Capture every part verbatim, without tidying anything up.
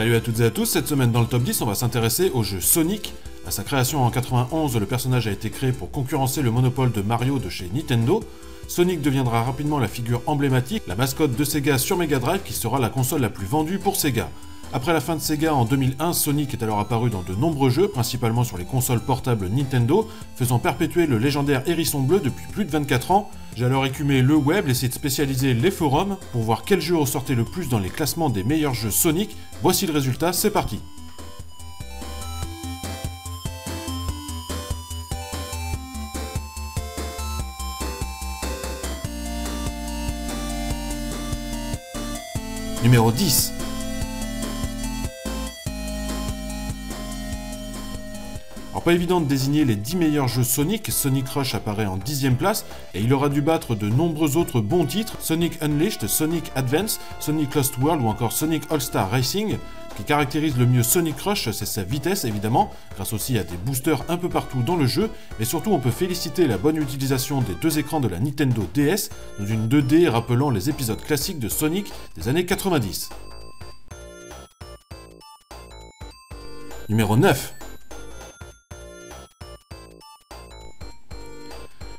Salut à toutes et à tous, cette semaine dans le top dix, on va s'intéresser au jeu Sonic. À sa création en quatre-vingt-onze, le personnage a été créé pour concurrencer le monopole de Mario de chez Nintendo. Sonic deviendra rapidement la figure emblématique, la mascotte de Sega sur Mega Drive qui sera la console la plus vendue pour Sega. Après la fin de Sega en deux mille un, Sonic est alors apparu dans de nombreux jeux, principalement sur les consoles portables Nintendo, faisant perpétuer le légendaire hérisson bleu depuis plus de vingt-quatre ans. J'ai alors écumé le web, les sites spécialisés, les forums, pour voir quel jeu ressortait le plus dans les classements des meilleurs jeux Sonic. Voici le résultat, c'est parti! Numéro dix. Alors pas évident de désigner les dix meilleurs jeux Sonic, Sonic Rush apparaît en dixième place et il aura dû battre de nombreux autres bons titres, Sonic Unleashed, Sonic Advance, Sonic Lost World ou encore Sonic All-Star Racing. Ce qui caractérise le mieux Sonic Rush, c'est sa vitesse évidemment, grâce aussi à des boosters un peu partout dans le jeu, mais surtout on peut féliciter la bonne utilisation des deux écrans de la Nintendo D S, dans une deux D rappelant les épisodes classiques de Sonic des années quatre-vingt-dix. Numéro neuf.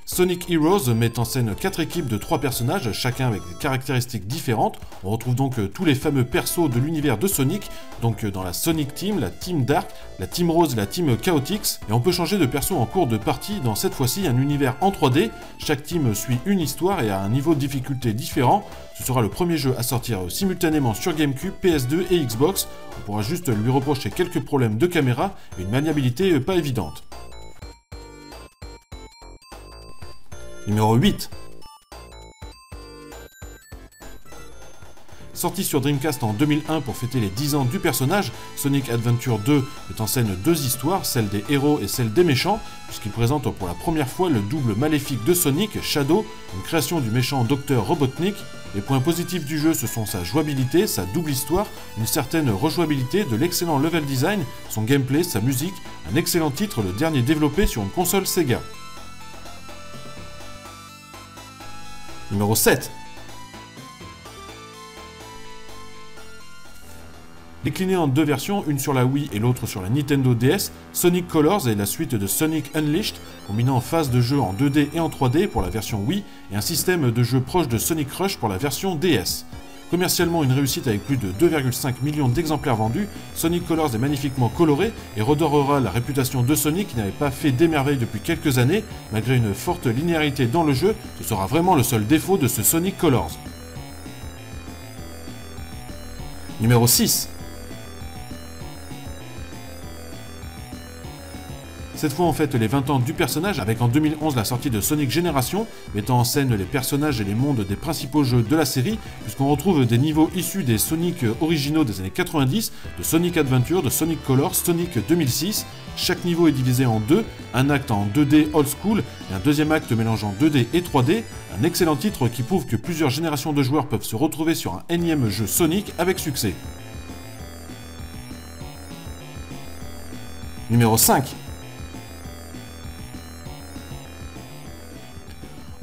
Sonic Heroes met en scène quatre équipes de trois personnages, chacun avec des caractéristiques différentes. On retrouve donc tous les fameux persos de l'univers de Sonic, donc dans la Sonic Team, la Team Dark, la Team Rose, la Team Chaotix, et on peut changer de perso en cours de partie dans cette fois-ci un univers en trois D. Chaque team suit une histoire et a un niveau de difficulté différent. Ce sera le premier jeu à sortir simultanément sur GameCube, P S deux et Xbox. On pourra juste lui reprocher quelques problèmes de caméra et une maniabilité pas évidente. Numéro huit. Sorti sur Dreamcast en deux mille un pour fêter les dix ans du personnage, Sonic Adventure deux met en scène deux histoires, celle des héros et celle des méchants, puisqu'il présente pour la première fois le double maléfique de Sonic, Shadow, une création du méchant Dr Robotnik. Les points positifs du jeu, ce sont sa jouabilité, sa double histoire, une certaine rejouabilité, de l'excellent level design, son gameplay, sa musique, un excellent titre, le dernier développé sur une console Sega. Numéro sept. Décliné en deux versions, une sur la Wii et l'autre sur la Nintendo D S, Sonic Colors est la suite de Sonic Unleashed, combinant phases de jeu en deux D et en trois D pour la version Wii et un système de jeu proche de Sonic Rush pour la version D S. Commercialement une réussite avec plus de deux virgule cinq millions d'exemplaires vendus, Sonic Colors est magnifiquement coloré et redorera la réputation de Sonic qui n'avait pas fait des merveilles depuis quelques années. Malgré une forte linéarité dans le jeu, ce sera vraiment le seul défaut de ce Sonic Colors. Numéro six. Cette fois on fête les vingt ans du personnage avec en deux mille onze la sortie de Sonic Generations, mettant en scène les personnages et les mondes des principaux jeux de la série, puisqu'on retrouve des niveaux issus des Sonic originaux des années quatre-vingt-dix, de Sonic Adventure, de Sonic Colors, Sonic deux mille six. Chaque niveau est divisé en deux, un acte en deux D old school et un deuxième acte mélangeant deux D et trois D, un excellent titre qui prouve que plusieurs générations de joueurs peuvent se retrouver sur un énième jeu Sonic avec succès. Numéro cinq.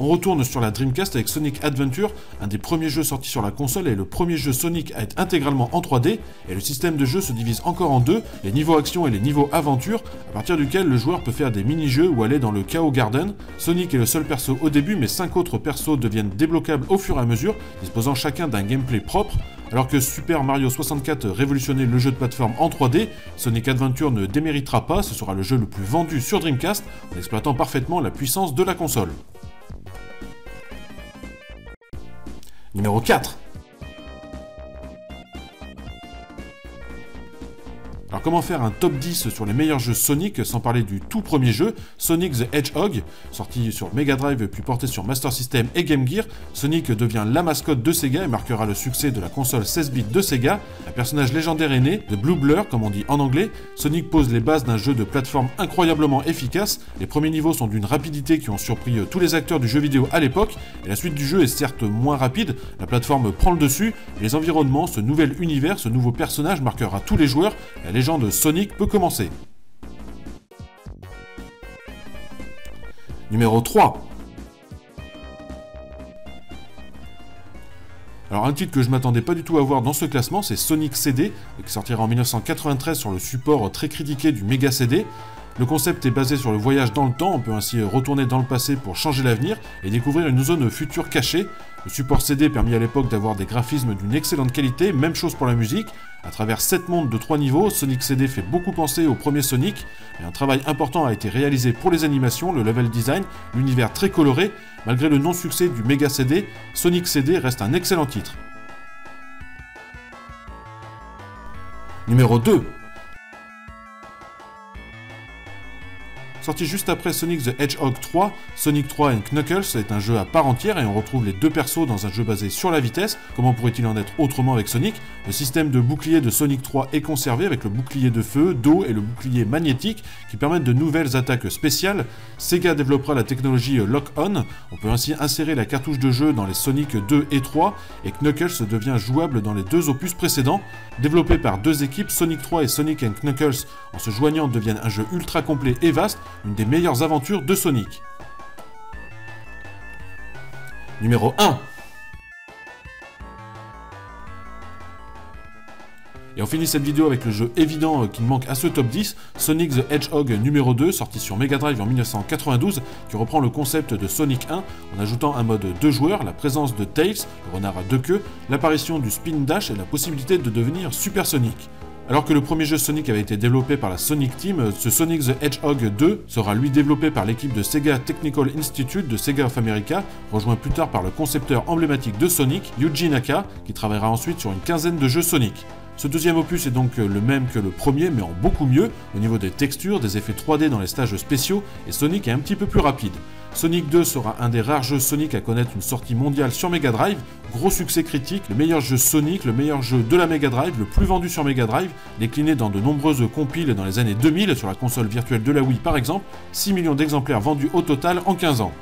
On retourne sur la Dreamcast avec Sonic Adventure, un des premiers jeux sortis sur la console et le premier jeu Sonic à être intégralement en trois D, et le système de jeu se divise encore en deux, les niveaux action et les niveaux aventure, à partir duquel le joueur peut faire des mini-jeux ou aller dans le Chaos Garden. Sonic est le seul perso au début, mais cinq autres persos deviennent débloquables au fur et à mesure, disposant chacun d'un gameplay propre. Alors que Super Mario soixante-quatre révolutionnait le jeu de plateforme en trois D, Sonic Adventure ne déméritera pas, ce sera le jeu le plus vendu sur Dreamcast, en exploitant parfaitement la puissance de la console. Numéro quatre. Alors comment faire un top dix sur les meilleurs jeux Sonic sans parler du tout premier jeu, Sonic the Hedgehog. Sorti sur Mega Drive puis porté sur Master System et Game Gear, Sonic devient la mascotte de Sega et marquera le succès de la console seize bits de Sega. Un personnage légendaire est né, de Blue Blur comme on dit en anglais, Sonic pose les bases d'un jeu de plateforme incroyablement efficace. Les premiers niveaux sont d'une rapidité qui ont surpris tous les acteurs du jeu vidéo à l'époque, et la suite du jeu est certes moins rapide, la plateforme prend le dessus, mais les environnements, ce nouvel univers, ce nouveau personnage marquera tous les joueurs. La légende Sonic peut commencer. Numéro trois. Alors un titre que je m'attendais pas du tout à voir dans ce classement, c'est Sonic C D, qui sortira en mille neuf cent quatre-vingt-treize sur le support très critiqué du Mega C D. Le concept est basé sur le voyage dans le temps, on peut ainsi retourner dans le passé pour changer l'avenir et découvrir une zone future cachée. Le support C D permit à l'époque d'avoir des graphismes d'une excellente qualité, même chose pour la musique. À travers sept mondes de trois niveaux, Sonic C D fait beaucoup penser au premier Sonic, mais un travail important a été réalisé pour les animations, le level design, l'univers très coloré. Malgré le non-succès du Mega C D, Sonic C D reste un excellent titre. Numéro deux. Sorti juste après Sonic the Hedgehog trois, Sonic trois and Knuckles est un jeu à part entière et on retrouve les deux persos dans un jeu basé sur la vitesse. Comment pourrait-il en être autrement avec Sonic? Le système de bouclier de Sonic trois est conservé avec le bouclier de feu, d'eau et le bouclier magnétique qui permettent de nouvelles attaques spéciales. Sega développera la technologie Lock-On, on peut ainsi insérer la cartouche de jeu dans les Sonic deux et trois et Knuckles devient jouable dans les deux opus précédents. Développé par deux équipes, Sonic trois et Sonic and Knuckles en se joignant deviennent un jeu ultra complet et vaste, une des meilleures aventures de Sonic. Numéro un. Et on finit cette vidéo avec le jeu évident qui manque à ce top dix, Sonic the Hedgehog numéro deux, sorti sur Mega Drive en mille neuf cent quatre-vingt-douze, qui reprend le concept de Sonic un en ajoutant un mode deux joueurs, la présence de Tails, le renard à deux queues, l'apparition du spin dash et la possibilité de devenir Super Sonic. Alors que le premier jeu Sonic avait été développé par la Sonic Team, ce Sonic the Hedgehog deux sera lui développé par l'équipe de Sega Technical Institute de Sega of America, rejoint plus tard par le concepteur emblématique de Sonic, Yuji Naka, qui travaillera ensuite sur une quinzaine de jeux Sonic. Ce deuxième opus est donc le même que le premier, mais en beaucoup mieux, au niveau des textures, des effets trois D dans les stages spéciaux, et Sonic est un petit peu plus rapide. Sonic deux sera un des rares jeux Sonic à connaître une sortie mondiale sur Mega Drive, gros succès critique, le meilleur jeu Sonic, le meilleur jeu de la Mega Drive, le plus vendu sur Mega Drive, décliné dans de nombreuses compiles dans les années deux mille, sur la console virtuelle de la Wii par exemple, six millions d'exemplaires vendus au total en quinze ans.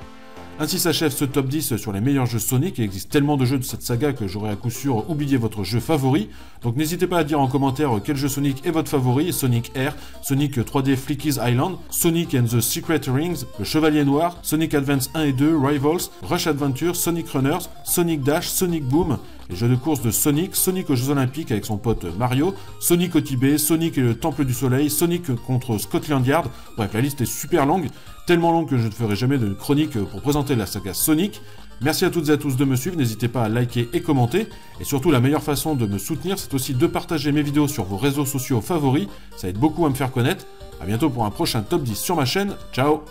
Ainsi s'achève ce top dix sur les meilleurs jeux Sonic, il existe tellement de jeux de cette saga que j'aurais à coup sûr oublié votre jeu favori, donc n'hésitez pas à dire en commentaire quel jeu Sonic est votre favori, Sonic Air, Sonic trois D Flicky's Island, Sonic and the Secret Rings, Le Chevalier Noir, Sonic Advance un et deux, Rivals, Rush Adventure, Sonic Runners, Sonic Dash, Sonic Boom, les jeux de course de Sonic, Sonic aux Jeux Olympiques avec son pote Mario, Sonic au Tibet, Sonic et le Temple du Soleil, Sonic contre Scotland Yard, bref la liste est super longue, tellement longue que je ne ferai jamais de chronique pour présenter la saga Sonic. Merci à toutes et à tous de me suivre, n'hésitez pas à liker et commenter, et surtout la meilleure façon de me soutenir c'est aussi de partager mes vidéos sur vos réseaux sociaux favoris, ça aide beaucoup à me faire connaître. A bientôt pour un prochain top dix sur ma chaîne, ciao.